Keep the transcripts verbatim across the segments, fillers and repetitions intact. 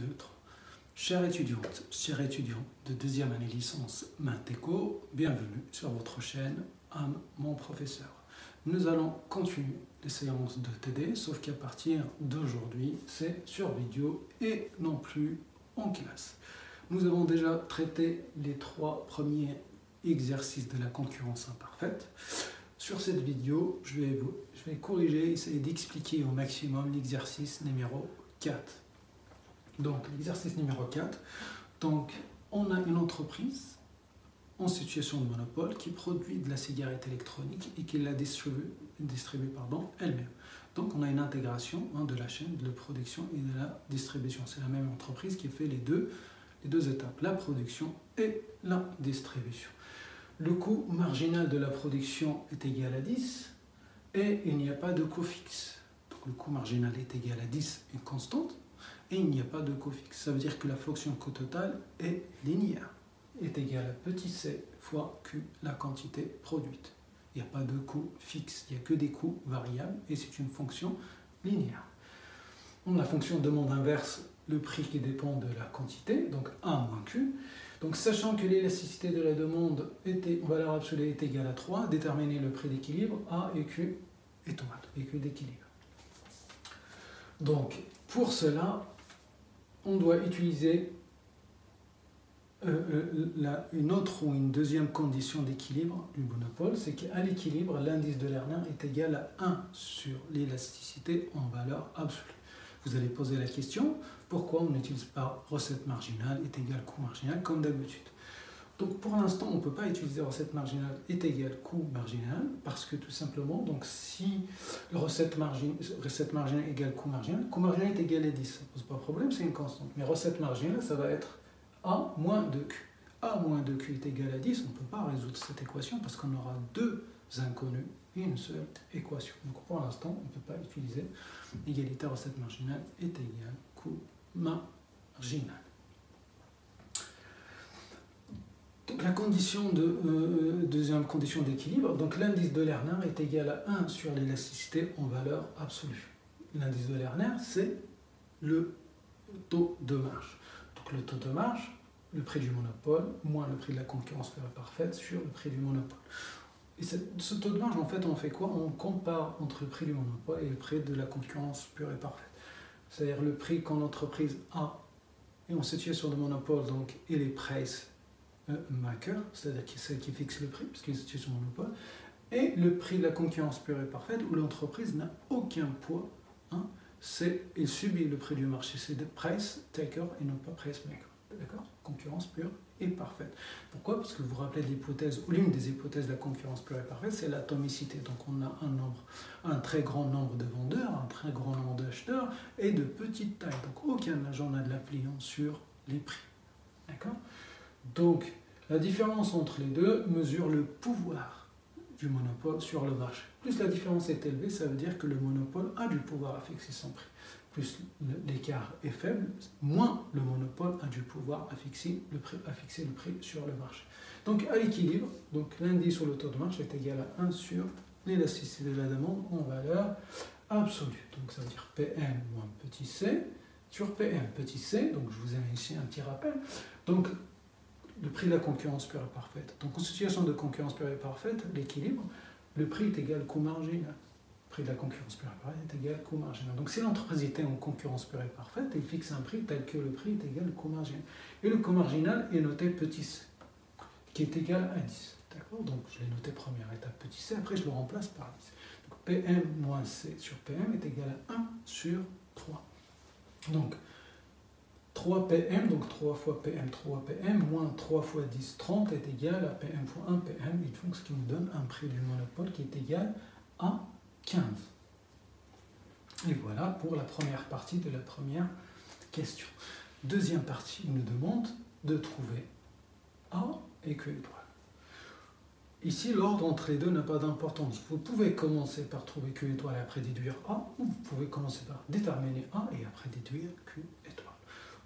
Neutre. Chères étudiantes, chers étudiants de deuxième année licence Mathéco, bienvenue sur votre chaîne Âme, mon professeur. Nous allons continuer les séances de T D, sauf qu'à partir d'aujourd'hui, c'est sur vidéo et non plus en classe. Nous avons déjà traité les trois premiers exercices de la concurrence imparfaite. Sur cette vidéo, je vais, vous, je vais corriger, essayer d'expliquer au maximum l'exercice numéro quatre. Donc, l'exercice numéro quatre, donc, on a une entreprise en situation de monopole qui produit de la cigarette électronique et qui la distribue, distribue pardon, elle-même. Donc, on a une intégration hein, de la chaîne de la production et de la distribution. C'est la même entreprise qui fait les deux, les deux étapes, la production et la distribution. Le coût marginal de la production est égal à dix et il n'y a pas de coût fixe. Donc, le coût marginal est égal à dix, une constante. Et il n'y a pas de coût fixe. Ça veut dire que la fonction coût total est linéaire, est égale à petit c fois q, la quantité produite. Il n'y a pas de coût fixe, il n'y a que des coûts variables et c'est une fonction linéaire. On a la fonction demande inverse, le prix qui dépend de la quantité, donc A moins Q. Donc sachant que l'élasticité de la demande était, en valeur absolue est égale à trois, déterminer le prix d'équilibre A et Q étoile, et Q d'équilibre. Donc, pour cela, on doit utiliser euh, la, une autre ou une deuxième condition d'équilibre du monopole, c'est qu'à l'équilibre, l'indice de Lerner est égal à un sur l'élasticité en valeur absolue. Vous allez poser la question, pourquoi on n'utilise pas recette marginale est égale coût marginal comme d'habitude? Donc pour l'instant, on ne peut pas utiliser recette marginale est égale coût marginal, parce que tout simplement, donc si recette marginale, recette marginale égale coût marginal, coût marginal est égal à dix, ça ne pose pas de problème, c'est une constante. Mais recette marginale, ça va être A moins deux Q. A moins deux Q est égal à dix, on ne peut pas résoudre cette équation parce qu'on aura deux inconnus et une seule équation. Donc pour l'instant, on ne peut pas utiliser égalité recette marginale est égale coût marginal. Donc la condition de, euh, deuxième condition d'équilibre, donc l'indice de Lerner est égal à un sur l'élasticité en valeur absolue. L'indice de Lerner, c'est le taux de marge. Donc le taux de marge, le prix du monopole, moins le prix de la concurrence parfaite sur le prix du monopole. Et ce taux de marge, en fait, on fait quoi? On compare entre le prix du monopole et le prix de la concurrence pure et parfaite. C'est-à-dire le prix qu'en entreprise A et en situation de monopole, donc, et les prices maker, c'est-à-dire celle qui fixe le prix, parce qu'il y a une situation monopole, et le prix de la concurrence pure et parfaite, où l'entreprise n'a aucun poids, hein, c'est, il subit le prix du marché, c'est des price taker et non pas price maker, d'accord? Concurrence pure et parfaite. Pourquoi? Parce que vous vous rappelez de l'hypothèse, ou l'une des hypothèses de la concurrence pure et parfaite, c'est l'atomicité, donc on a un nombre, un très grand nombre de vendeurs, un très grand nombre d'acheteurs, et de petite taille, donc aucun agent n'a de l'influence sur les prix, d'accord? Donc, la différence entre les deux mesure le pouvoir du monopole sur le marché. Plus la différence est élevée, ça veut dire que le monopole a du pouvoir à fixer son prix. Plus l'écart est faible, moins le monopole a du pouvoir à fixer le prix, à fixer le prix sur le marché. Donc, à l'équilibre, l'indice sur le taux de marge est égal à un sur l'élasticité de la demande en valeur absolue. Donc, ça veut dire P M moins petit c sur P M petit c. Donc, je vous ai mis ici un petit rappel. Donc, le prix de la concurrence pure et parfaite. Donc en situation de concurrence pure et parfaite, l'équilibre, le prix est égal coût marginal. Le prix de la concurrence pure et parfaite est égal coût marginal. Donc si l'entreprise était en concurrence pure et parfaite, elle fixe un prix tel que le prix est égal coût marginal. Et le coût marginal est noté petit c, qui est égal à dix. D'accord? Donc je l'ai noté première étape petit c, après je le remplace par dix. Donc P M moins c sur P M est égal à un sur trois. Donc trois P M, donc trois fois P M, trois P M, moins trois fois dix, trente, est égal à P M fois un P M, et donc ce qui nous donne un prix du monopole qui est égal à quinze. Et voilà pour la première partie de la première question. Deuxième partie, il nous demande de trouver A et Q étoile. Ici, l'ordre entre les deux n'a pas d'importance. Vous pouvez commencer par trouver Q étoile et après déduire A, ou vous pouvez commencer par déterminer A et après déduire Q étoile.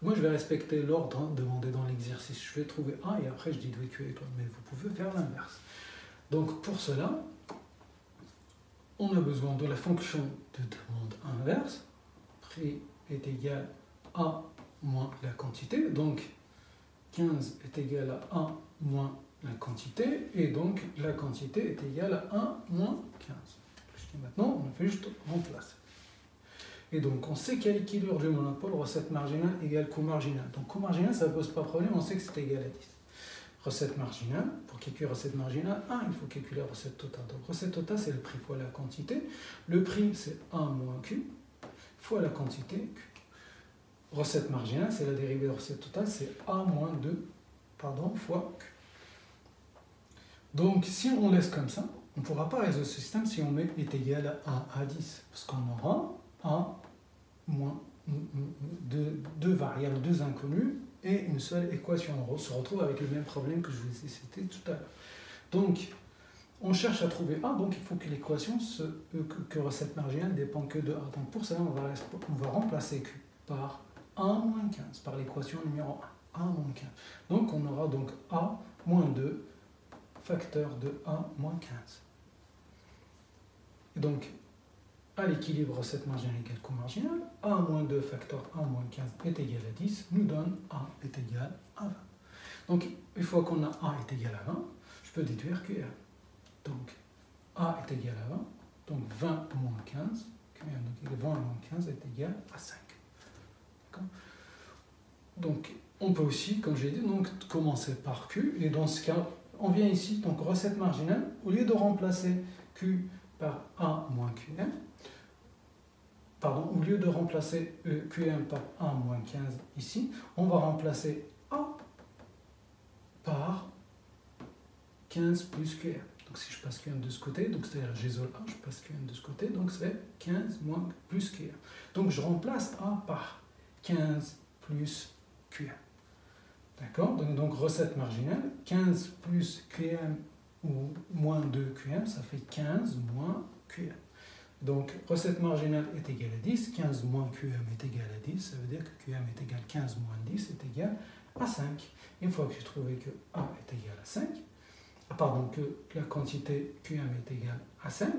Moi, je vais respecter l'ordre hein, demandé dans l'exercice. Je vais trouver A et après, je déduis Q étoile. Mais vous pouvez faire l'inverse. Donc, pour cela, on a besoin de la fonction de demande inverse. Prix est égal à A moins quantité, donc quinze est égal à un moins la quantité, et donc la quantité est égale à un moins quinze. Puisque maintenant, on le fait juste remplacer. Et donc, on sait quelle équilibre du monopole recette marginale égale coût marginal. Donc, coût marginal, ça ne pose pas de problème, on sait que c'est égal à dix. Recette marginale, pour calculer recette marginale, un, il faut calculer la recette totale. Donc, recette totale, c'est le prix fois la quantité. Le prix, c'est un moins Q fois la quantité Q. Recette marginale, c'est la dérivée de recette totale, c'est A moins deux, pardon, fois Q. Donc, si on laisse comme ça, on ne pourra pas résoudre ce système si on met est égal à un à dix, parce qu'on aura un moins deux, deux variables, deux inconnues, et une seule équation. On se retrouve avec le même problème que je vous ai cité tout à l'heure. Donc, on cherche à trouver A, donc il faut que l'équation, que recette marginale dépend que de A. Donc pour ça, on va, on va remplacer Q par un moins quinze, par l'équation numéro un, un moins quinze. Donc on aura donc A moins deux, facteur de un moins quinze. Et donc, à l'équilibre recette marginale égale coût marginal, A moins deux facteur un moins quinze est égal à dix, nous donne A est égal à vingt. Donc, une fois qu'on a A est égal à vingt, je peux déduire que donc, A est égal à vingt, donc vingt moins quinze, donc vingt moins quinze est égal à cinq. Donc, on peut aussi, comme j'ai dit, donc, commencer par Q, et dans ce cas, on vient ici, donc recette marginale, au lieu de remplacer Q par un moins Qm, pardon, au lieu de remplacer Qm par un moins quinze ici, on va remplacer A par quinze plus Qm. Donc si je passe Qm de ce côté, donc c'est-à-dire j'isole A, je passe Qm de ce côté, donc c'est quinze moins plus Qm. Donc je remplace A par quinze plus Qm. D'accord, donc, donc recette marginale, quinze plus Qm ou moins deux Qm, ça fait quinze moins Qm. Donc recette marginale est égale à dix, quinze moins Qm est égal à dix, ça veut dire que Qm est égal à quinze moins dix est égal à cinq. Une fois que j'ai trouvé que A est égal à cinq, pardon, que la quantité Qm est égale à cinq,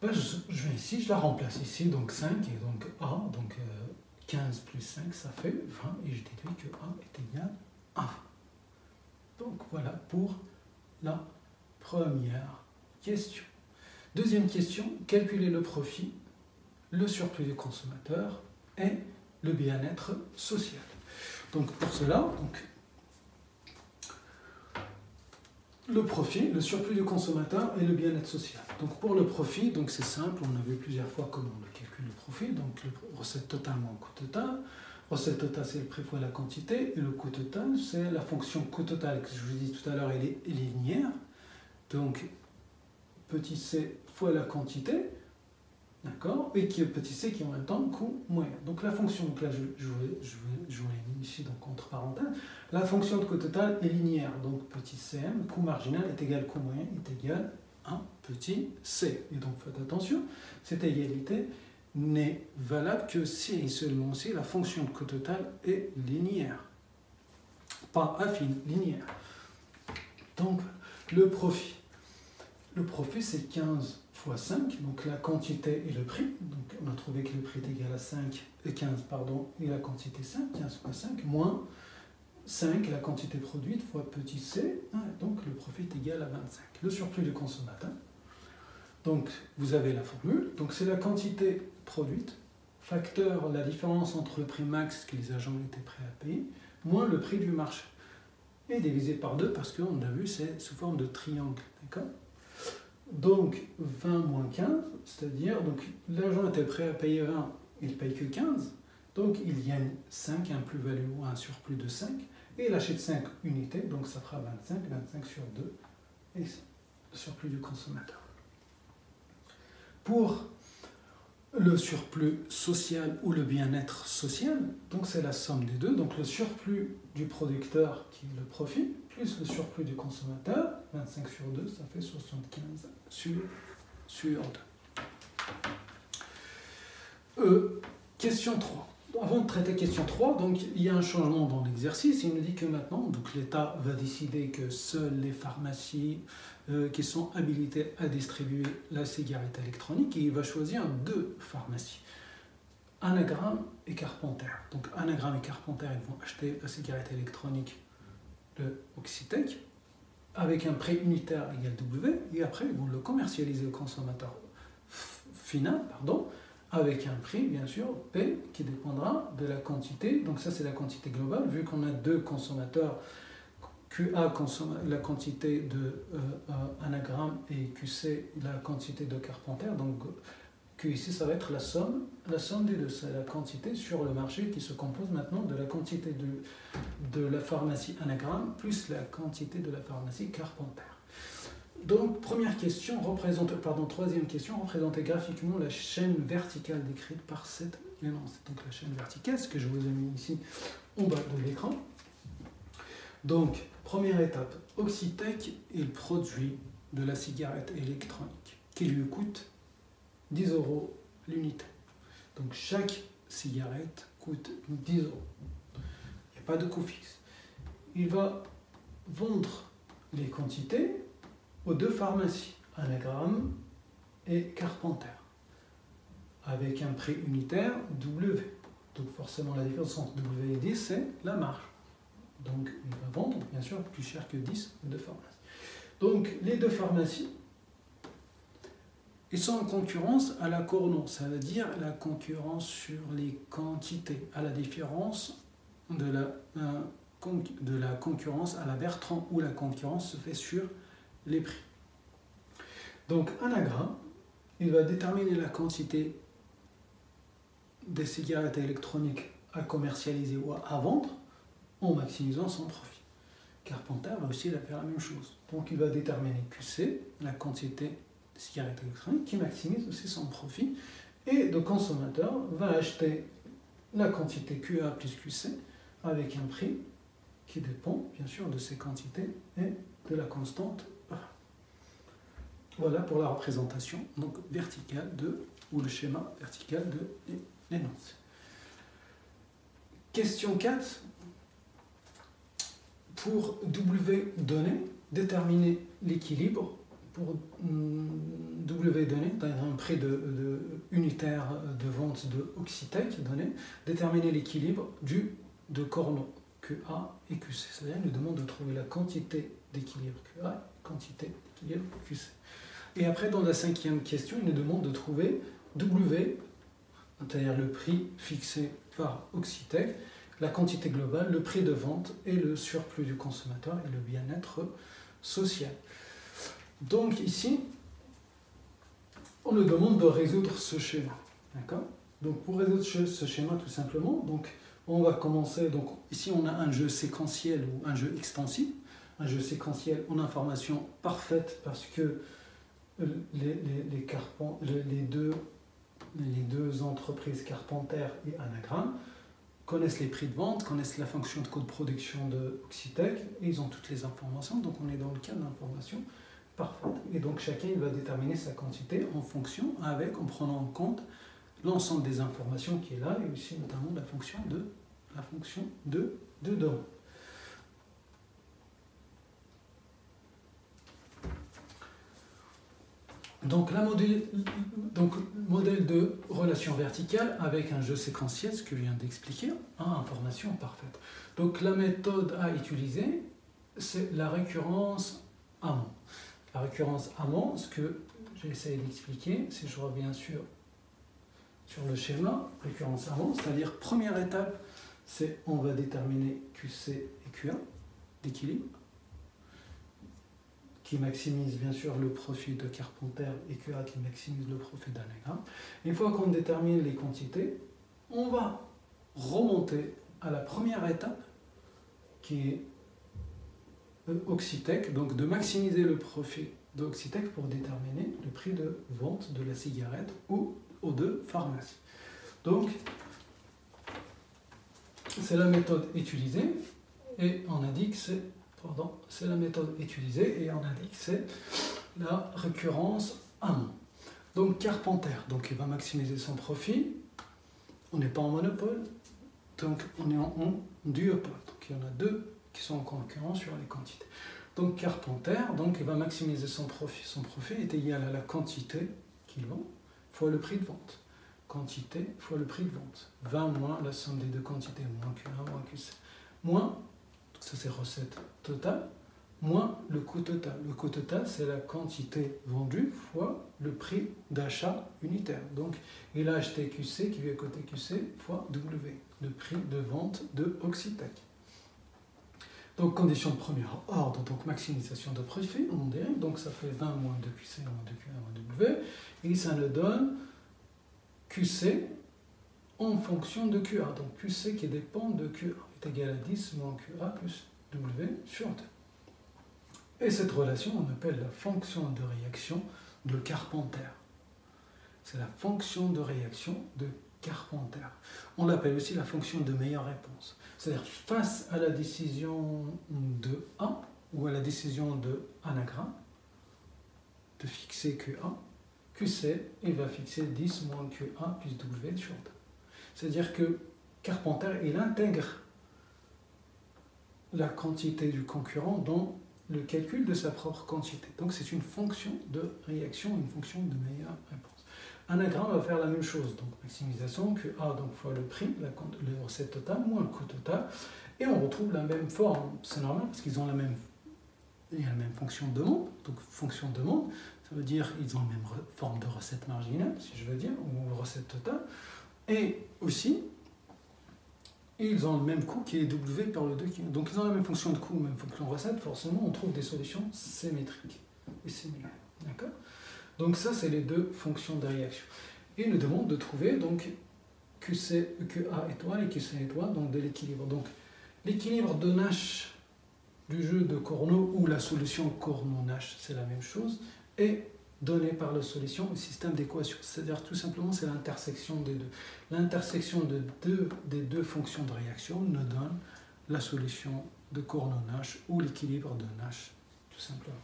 ben je, je vais ici, je la remplace ici, donc cinq et donc A, donc euh, quinze plus cinq, ça fait vingt, et je déduis que A est égal à vingt. Donc voilà pour la première question. Deuxième question, calculer le profit, le surplus du consommateur et le bien-être social. Donc pour cela, donc, le profit, le surplus du consommateur et le bien-être social. Donc pour le profit, donc c'est simple, on a vu plusieurs fois comment on le calcule le profit, donc le recette totale moins coût total. Recette totale, c'est le prix fois la quantité, et le coût total, c'est la fonction coût total que je vous ai dit tout à l'heure, elle est linéaire. Donc petit c fois la quantité, d'accord, et qui est petit c qui est en même temps coût moyen. Donc la fonction, donc là je, je, je, je vous l'ai mis ici donc entre parenthèses, la fonction de coût total est linéaire, donc petit cm, coût marginal est égal coût moyen est égal à petit c. Et donc faites attention, cette égalité n'est valable que si et seulement si la fonction de coût total est linéaire, pas affine, linéaire. Donc le profit. Le profit, c'est quinze fois cinq, donc la quantité et le prix. Donc on a trouvé que le prix est égal à cinq, et quinze, pardon, et la quantité cinq, quinze fois cinq, moins cinq, la quantité produite, fois petit c, donc le profit est égal à vingt-cinq. Le surplus du consommateur. Donc vous avez la formule, donc c'est la quantité produite, facteur la différence entre le prix max que les agents étaient prêts à payer, moins le prix du marché, et divisé par deux, parce qu'on a vu, c'est sous forme de triangle, d'accord. Donc vingt moins quinze, c'est-à-dire donc l'agent était prêt à payer vingt, il ne paye que quinze, donc il gagne cinq, un plus-value ou un surplus de cinq, et il achète cinq unités, donc ça fera vingt-cinq, vingt-cinq sur deux, et le surplus du consommateur. Pour le surplus social ou le bien-être social, donc c'est la somme des deux, donc le surplus du producteur qui est le profit, plus le surplus du consommateur, vingt-cinq sur deux, ça fait soixante-quinze sur, sur deux. Euh, question trois. Avant de traiter question trois, donc, il y a un changement dans l'exercice. Il nous dit que maintenant, l'État va décider que seules les pharmacies euh, qui sont habilitées à distribuer la cigarette électronique, et il va choisir deux pharmacies. Anagram et Carpenter. Donc Anagram et Carpenter, ils vont acheter la cigarette électronique de Oxytech avec un prix unitaire égal W, et après ils vont le commercialiser au consommateur final, pardon, avec un prix bien sûr P qui dépendra de la quantité. Donc ça c'est la quantité globale, vu qu'on a deux consommateurs, Q A consomme la quantité de euh, euh, Anagram et Q C la quantité de Carpenter. Donc Q ici ça va être la somme, la somme des deux, c'est la quantité sur le marché qui se compose maintenant de la quantité de, de la pharmacie Anagram plus la quantité de la pharmacie Carpenter. Donc première question, représente, pardon, troisième question, représenter graphiquement la chaîne verticale décrite par cet énoncé. Donc la chaîne verticale, ce que je vous ai mis ici en bas de l'écran. Donc première étape, Oxytech, il produit de la cigarette électronique qui lui coûte dix euros l'unité. Donc chaque cigarette coûte dix euros. Il n'y a pas de coût fixe. Il va vendre les quantités aux deux pharmacies, Anagram et Carpenter, avec un prix unitaire W. Donc forcément la différence entre W et dix, c'est la marge. Donc il va vendre, bien sûr, plus cher que dix aux deux pharmacies. Donc les deux pharmacies, ils sont en concurrence à la Cournot, ça veut dire la concurrence sur les quantités, à la différence de la, euh, de la concurrence à la Bertrand, où la concurrence se fait sur les prix. Donc Anagram, il va déterminer la quantité des cigarettes électroniques à commercialiser ou à vendre en maximisant son profit. Carpenter va aussi faire la même chose. Donc il va déterminer Q C, la quantité de cigarettes électroniques, qui maximise aussi son profit, et le consommateur va acheter la quantité Q A plus Q C avec un prix qui dépend bien sûr de ses quantités et de la constante A. Voilà pour la représentation donc verticale de, ou le schéma vertical de l'énoncé. Question quatre. Pour W donné, déterminer l'équilibre pour W donné, un prix de, de unitaire de vente de Oxytech donné, déterminer l'équilibre du de Cournot, Q A et Q C. C'est-à-dire nous demande de trouver la quantité d'équilibre Q A, la quantité d'équilibre Q C. Et après, dans la cinquième question, il nous demande de trouver W, c'est-à-dire le prix fixé par Oxytech, la quantité globale, le prix de vente et le surplus du consommateur et le bien-être social. Donc ici, on nous demande de résoudre ce schéma. D'accord ? Donc pour résoudre ce schéma, tout simplement, donc on va commencer. Donc ici, on a un jeu séquentiel ou un jeu extensif. Un jeu séquentiel en information parfaite parce que les, les, les, carpent, les, les, deux, les deux entreprises Carpenter et Anagram connaissent les prix de vente, connaissent la fonction de coût de production de Oxytech, et ils ont toutes les informations, donc on est dans le cas d'informations parfaites. Et donc chacun il va déterminer sa quantité en fonction, avec, en prenant en compte l'ensemble des informations qui est là, et aussi notamment la fonction de la fonction de, de demande. Donc, la modèle, donc, modèle de relation verticale avec un jeu séquentiel, ce que je viens d'expliquer, hein, information parfaite. Donc, la méthode à utiliser, c'est la récurrence amont. La récurrence amont, ce que j'ai essayé d'expliquer, si je reviens sur, sur le schéma, récurrence amont, c'est-à-dire première étape, c'est on va déterminer Q C et Q A d'équilibre, qui maximise bien sûr le profit de Carpenter et Q A qui maximise le profit d'Anagram. Une fois qu'on détermine les quantités, on va remonter à la première étape qui est Oxytech, donc de maximiser le profit d'Oxytech pour déterminer le prix de vente de la cigarette ou aux deux pharmacies. Donc c'est la méthode utilisée et on indique c'est c'est la méthode utilisée et on indique c'est la récurrence amont. Donc Carpenter, donc il va maximiser son profit. On n'est pas en monopole, donc on est en, en duopole. Donc il y en a deux qui sont en concurrence sur les quantités. Donc Carpenter, donc il va maximiser son profit. Son profit est égal à la quantité qu'il vend fois le prix de vente. quantité fois le prix de vente. vingt moins la somme des deux quantités, moins Q un, moins Q sept. Moins, ça c'est recette totale, moins le coût total. Le coût total, c'est la quantité vendue fois le prix d'achat unitaire. Donc, il a acheté Q C qui vient côté Q C fois W, le prix de vente de Oxytech. Donc, condition de premier ordre, donc maximisation de profit, on dérive, donc ça fait vingt moins deux Q C, moins deux Q un, moins W, et ça nous donne Q C en fonction de Q A. Donc, Q C qui dépend de Q A est égal à dix moins Q A plus W sur deux. Et cette relation, on appelle la fonction de réaction de Carpenter. C'est la fonction de réaction de Carpenter. On l'appelle aussi la fonction de meilleure réponse. C'est-à-dire, face à la décision de A, ou à la décision de Anagram, de fixer Q un, Q C, il va fixer dix moins Q un plus W sur deux. C'est-à-dire que Carpenter, il intègre la quantité du concurrent dans le calcul de sa propre quantité. Donc c'est une fonction de réaction, une fonction de meilleure réponse. Anagram va faire la même chose, donc maximisation, Q A donc fois le prix, la, la recette totale, moins le coût total, et on retrouve la même forme, c'est normal, parce qu'ils ont la même, il y a la même fonction de demande, donc fonction de demande, ça veut dire qu'ils ont la même forme de recette marginale, si je veux dire, ou recette totale, et aussi, ils ont le même coût qui est W par le deux. Donc ils ont la même fonction de coût, même fonction de recette. Forcément, on trouve des solutions symétriques et similaires. D'accord ? Donc ça, c'est les deux fonctions de réaction. Et ils nous demandent de trouver donc Q C, Q A étoile et Q C étoile, donc de l'équilibre. Donc l'équilibre de Nash du jeu de Cournot ou la solution Cournot-Nash, c'est la même chose, est donné par la solution au système d'équation. C'est-à-dire tout simplement, c'est l'intersection des deux. L'intersection de deux, des deux fonctions de réaction nous donne la solution de Cournot-Nash ou l'équilibre de Nash, tout simplement.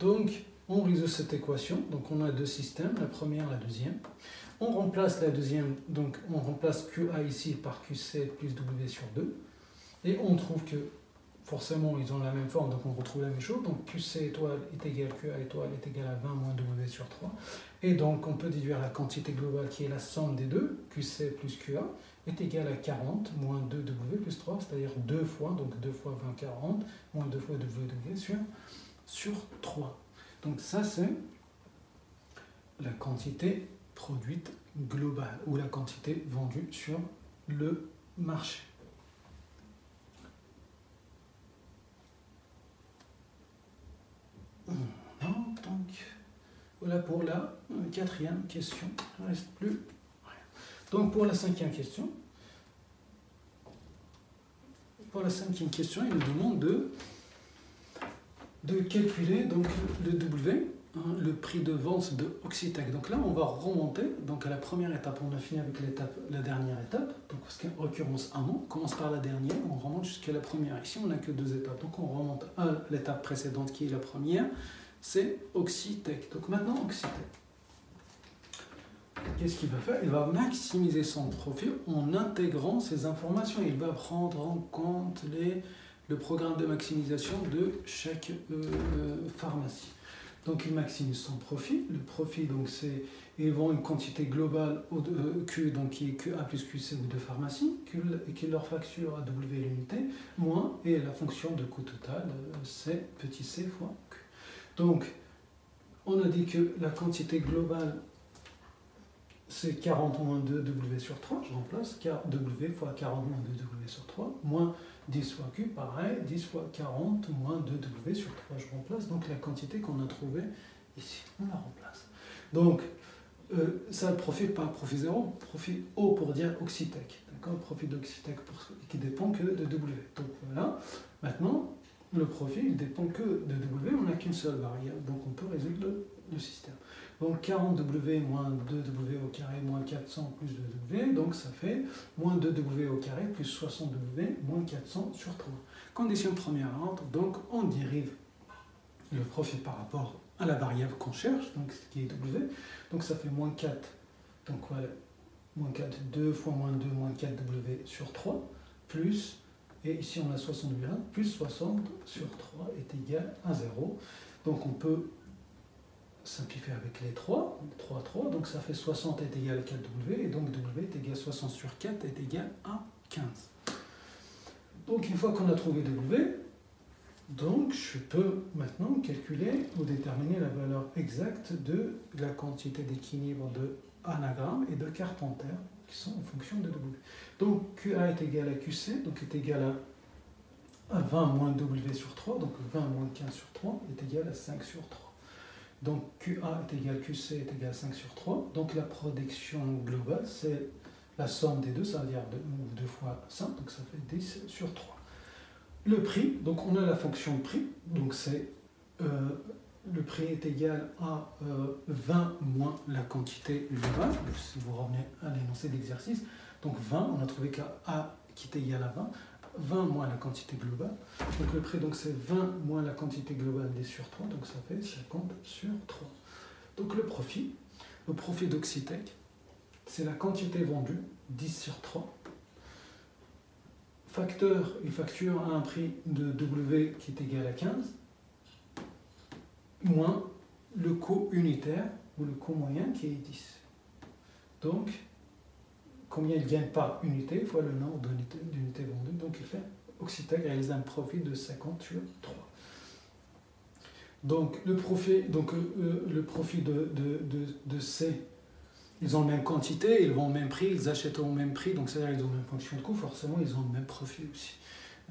Donc, on résout cette équation. Donc, on a deux systèmes, la première, la deuxième. On remplace la deuxième, donc on remplace Q A ici par Q C plus W sur deux. Et on trouve que forcément, ils ont la même forme, donc on retrouve la même chose. Donc Q C étoile est égal à Q A étoile est égal à vingt moins W sur trois. Et donc on peut déduire la quantité globale qui est la somme des deux, Q C plus Q A, est égale à quarante moins deux W plus trois, c'est-à-dire deux fois, donc deux fois vingt, quarante, moins deux fois W sur, sur trois. Donc ça, c'est la quantité produite globale, ou la quantité vendue sur le marché. Non, donc voilà pour la quatrième question, il ne reste plus rien. Donc pour la cinquième question, pour la cinquième question, il nous demande de, de calculer donc, le W, hein, le prix de vente de Oxytech. Donc là, on va remonter donc, à la première étape, on a fini avec l'étape, la dernière étape, donc en l'occurrence un an, on commence par la dernière, on remonte jusqu'à la première. Ici, on n'a que deux étapes, donc on remonte à l'étape précédente qui est la première, c'est Oxytech. Donc maintenant, Oxytech, qu'est-ce qu'il va faire? Il va maximiser son profit en intégrant ces informations. Il va prendre en compte les, le programme de maximisation de chaque euh, pharmacie. Donc il maximise son profit. Le profit, donc c'est, il vend une quantité globale au euh, Q, donc qui est Q A plus Q C ou de pharmacie, qu'il leur facture à W l'unité, moins, et la fonction de coût total, euh, c'est petit c fois Q. Donc, on a dit que la quantité globale, c'est quarante moins deux W sur trois, je remplace, W fois quarante moins deux W sur trois, moins dix fois Q, pareil, dix fois quarante moins deux W sur trois, je remplace, donc la quantité qu'on a trouvée ici, on la remplace. Donc, euh, ça, profit par profit zéro, profit O pour dire Oxytech, d'accord, profit d'Oxytech qui dépend que de W. Donc voilà, maintenant, le profit, il dépend que de W, on n'a qu'une seule variable, donc on peut résoudre le, le système. Donc quarante W moins deux W au carré moins quatre cents plus deux W, donc ça fait moins deux W au carré plus soixante W moins quatre cents sur trois. Condition première ordre, donc on dérive le profit par rapport à la variable qu'on cherche, donc ce qui est W, donc ça fait moins quatre, donc voilà, moins quatre, deux fois moins deux, moins quatre W sur trois, plus... Et ici, on a soixante W un, plus soixante sur trois est égal à zéro. Donc, on peut simplifier avec les trois, trois, trois, donc ça fait soixante est égal à quatre W, et donc W est égal à soixante sur quatre est égal à quinze. Donc une fois qu'on a trouvé W, donc je peux maintenant calculer ou déterminer la valeur exacte de la quantité d'équilibre de Anagram et de Carpenter, qui sont en fonction de W. Donc Q A est égal à Q C, donc est égal à vingt moins W sur trois, donc vingt moins quinze sur trois est égal à cinq sur trois. Donc Q A est égal à Q C est égal à cinq sur trois. Donc la production globale, c'est la somme des deux, ça veut dire deux, deux fois cinq, donc ça fait dix sur trois. Le prix, donc on a la fonction prix, donc c'est euh, le prix est égal à euh, vingt moins la quantité globale, si vous revenez à l'énoncé d'exercice, donc vingt, on a trouvé qu'A qui est égal à vingt, vingt moins la quantité globale. Donc le prix, donc c'est vingt moins la quantité globale des sur trois, donc ça fait cinquante sur trois. Donc le profit, le profit d'Oxytech, c'est la quantité vendue, dix sur trois. Facteur, il facture à un prix de W qui est égal à quinze, moins le coût unitaire, ou le coût moyen qui est dix. Donc, combien il gagne par unité, fois le nombre d'unités vendues, donc il fait, Oxytech réalise un profit de cinquante sur trois. Donc, le profit, donc, euh, le profit de, de, de, de C, ils ont la même quantité, ils vont au même prix, ils achètent au même prix, donc c'est-à-dire qu'ils ont la même fonction de coût, forcément ils ont le même profit aussi.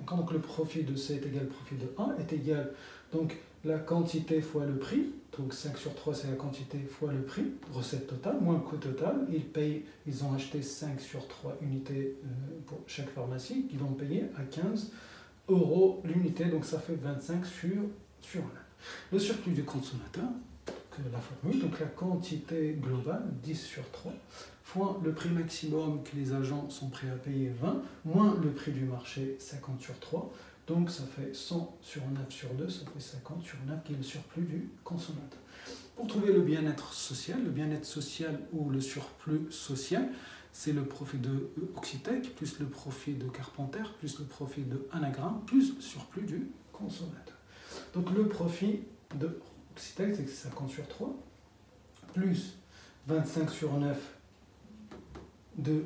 Donc le profit de C est égal au profit de A est égal, donc la quantité fois le prix, donc cinq sur trois c'est la quantité fois le prix, recette totale, moins le coût total, ils payent, ils ont acheté cinq sur trois unités pour chaque pharmacie, ils vont payer à quinze euros l'unité, donc ça fait vingt-cinq sur, sur un. Le surplus du consommateur, la formule, donc la quantité globale, dix sur trois, fois le prix maximum que les agents sont prêts à payer, vingt, moins le prix du marché, cinquante sur trois, donc ça fait cent sur neuf sur deux, ça fait cinquante sur neuf, qui est le surplus du consommateur. Pour trouver le bien-être social, le bien-être social ou le surplus social, c'est le profit de Oxytech, plus le profit de Carpenter, plus le profit de Anagram, plus le surplus du consommateur. Donc le profit de Oxytech, c'est cinquante sur trois, plus vingt-cinq sur neuf de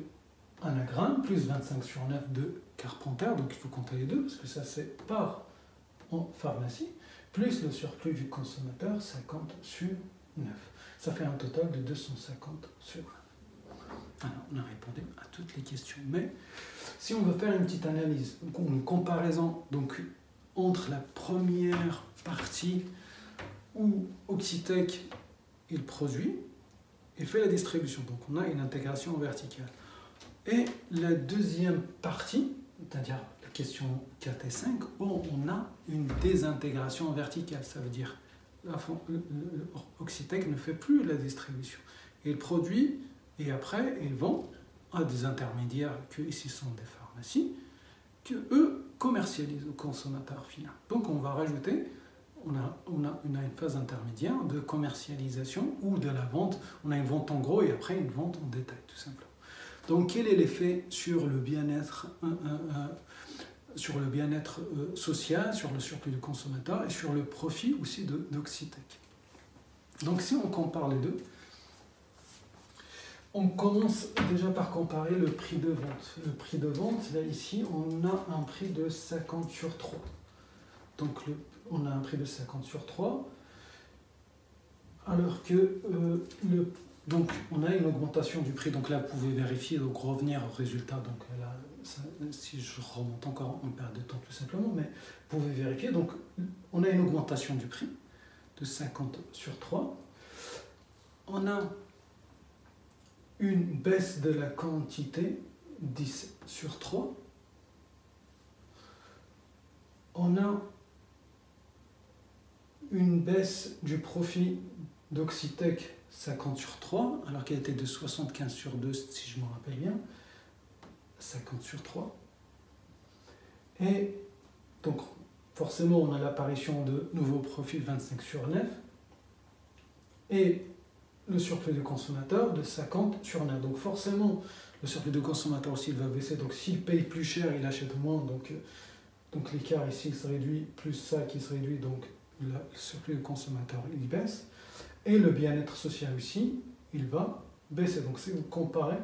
Anagram, plus vingt-cinq sur neuf de Carpenter, donc il faut compter les deux, parce que ça c'est par en pharmacie, plus le surplus du consommateur, cinquante sur neuf. Ça fait un total de deux cent cinquante sur neuf. Alors, on a répondu à toutes les questions, mais si on veut faire une petite analyse, une comparaison donc, entre la première partie où Oxytech, il produit, il fait la distribution, donc on a une intégration verticale. Et la deuxième partie, c'est-à-dire la question quatre et cinq, où on a une désintégration verticale, ça veut dire Oxytech ne fait plus la distribution. Il produit et après, il vend à des intermédiaires que ici sont des pharmacies, que eux commercialisent au consommateur final. Donc on va rajouter... On a, on, a, on a une phase intermédiaire de commercialisation ou de la vente. On a une vente en gros et après une vente en détail, tout simplement. Donc, quel est l'effet sur le bien-être euh, euh, sur le bien-être euh, social, sur le surplus du consommateur et sur le profit aussi d'Oxytech. Donc, si on compare les deux, on commence déjà par comparer le prix de vente. Le prix de vente, là, ici, on a un prix de cinquante sur trois. Donc, le on a un prix de cinquante sur trois, alors que euh, le, donc on a une augmentation du prix, donc là vous pouvez vérifier, donc revenir au résultat, donc là, ça, si je remonte encore, on perd de temps tout simplement, mais vous pouvez vérifier, donc on a une augmentation du prix de cinquante sur trois, on a une baisse de la quantité, dix sur trois, on a une baisse du profit d'Oxytech cinquante sur trois, alors qu'elle était de soixante-quinze sur deux, si je me rappelle bien, cinquante sur trois. Et donc, forcément, on a l'apparition de nouveaux profits vingt-cinq sur neuf, et le surplus du consommateur de cinquante sur neuf. Donc forcément, le surplus du consommateur aussi, il va baisser, donc s'il paye plus cher, il achète moins, donc, donc l'écart ici, il se réduit, plus ça qui se réduit, donc le surplus du consommateur, il baisse. et le bien-être social aussi, il va baisser. Donc si vous comparez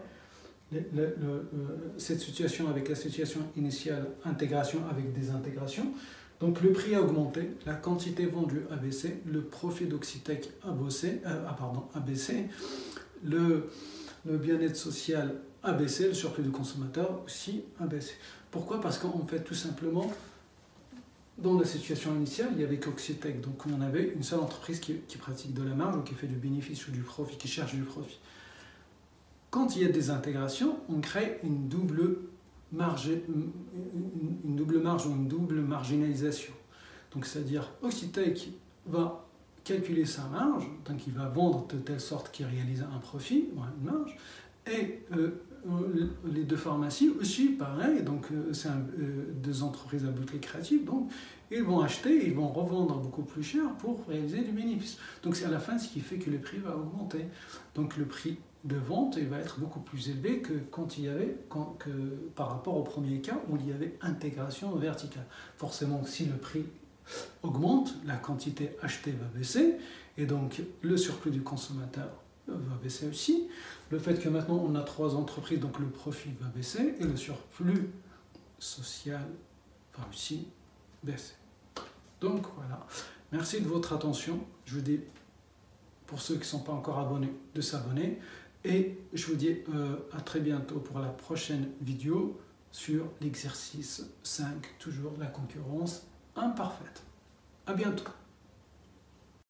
le, le, le, cette situation avec la situation initiale, intégration avec désintégration, donc le prix a augmenté, la quantité vendue a baissé, le profit d'Oxytech a, euh, a baissé, le, le bien-être social a baissé, le surplus du consommateur aussi a baissé. Pourquoi? Parce qu'en fait, tout simplement, dans la situation initiale, il n'y avait qu'Oxytech, donc on avait une seule entreprise qui, qui pratique de la marge ou qui fait du bénéfice ou du profit, qui cherche du profit. Quand il y a des intégrations, on crée une double marge, une, une double marge ou une double marginalisation. Donc c'est-à-dire Oxytech va calculer sa marge, donc il va vendre de telle sorte qu'il réalise un profit ou une marge, et euh, les deux pharmacies aussi, pareil, donc euh, c'est euh, deux entreprises à but lucratif, donc ils vont acheter, ils vont revendre beaucoup plus cher pour réaliser du bénéfice. Donc c'est à la fin ce qui fait que le prix va augmenter. Donc le prix de vente, il va être beaucoup plus élevé que quand il y avait, quand, que, par rapport au premier cas où il y avait intégration verticale. Forcément, si le prix augmente, la quantité achetée va baisser, et donc le surplus du consommateur va baisser aussi. Le fait que maintenant on a trois entreprises, donc le profit va baisser et le surplus social va aussi baisser. Donc voilà. Merci de votre attention. Je vous dis, pour ceux qui ne sont pas encore abonnés, de s'abonner. Et je vous dis euh, à très bientôt pour la prochaine vidéo sur l'exercice cinq, toujours la concurrence imparfaite. À bientôt.